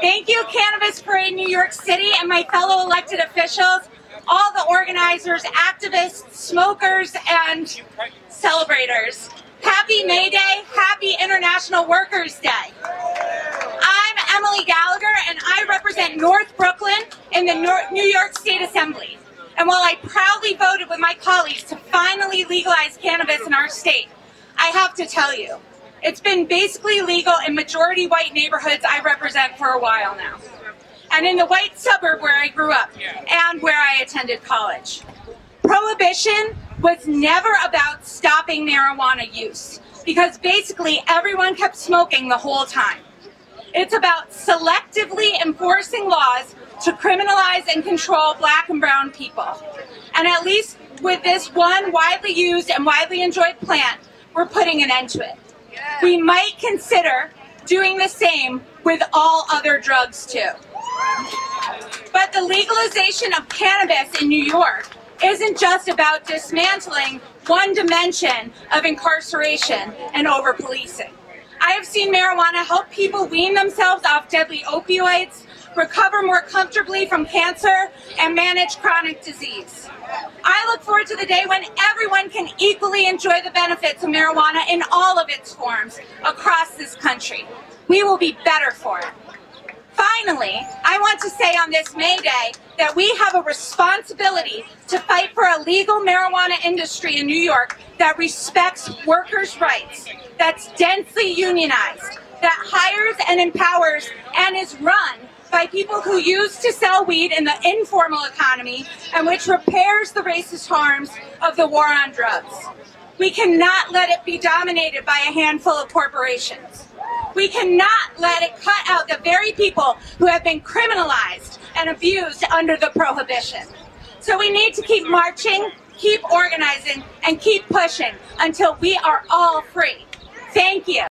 Thank you, Cannabis Parade New York City and my fellow elected officials, all the organizers, activists, smokers, and celebrators. Happy May Day, happy International Workers' Day. I'm Emily Gallagher and I represent North Brooklyn in the New York State Assembly. And while I proudly voted with my colleagues to finally legalize cannabis in our state, I have to tell you, it's been basically legal in majority white neighborhoods I represent for a while now, and in the white suburb where I grew up and where I attended college. Prohibition was never about stopping marijuana use, because basically everyone kept smoking the whole time. It's about selectively enforcing laws to criminalize and control black and brown people. And at least with this one widely used and widely enjoyed plant, we're putting an end to it. We might consider doing the same with all other drugs too. But the legalization of cannabis in New York isn't just about dismantling one dimension of incarceration and over-policing. I have seen marijuana help people wean themselves off deadly opioids, recover more comfortably from cancer, and manage chronic disease. I look forward to the day when everyone can equally enjoy the benefits of marijuana in all of its forms across this country. We will be better for it. Finally, I want to say on this May Day that we have a responsibility to fight for a legal marijuana industry in New York that respects workers' rights, that's densely unionized, that hires and empowers and is run by people who used to sell weed in the informal economy and which repairs the racist harms of the war on drugs. We cannot let it be dominated by a handful of corporations. We cannot let it cut out the very people who have been criminalized and abused under the prohibition. So we need to keep marching, keep organizing, and keep pushing until we are all free. Thank you.